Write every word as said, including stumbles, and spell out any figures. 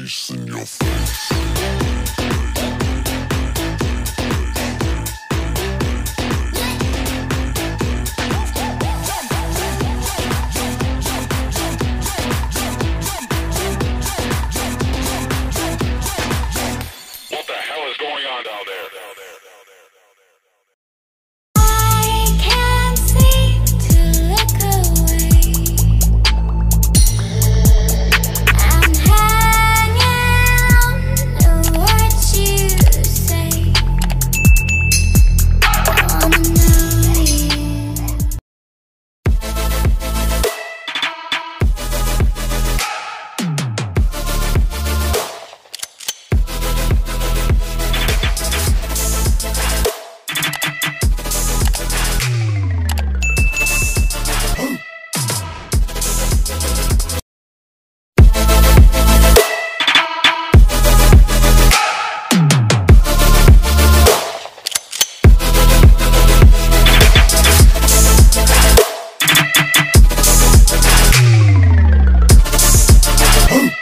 face, in your face. Oh!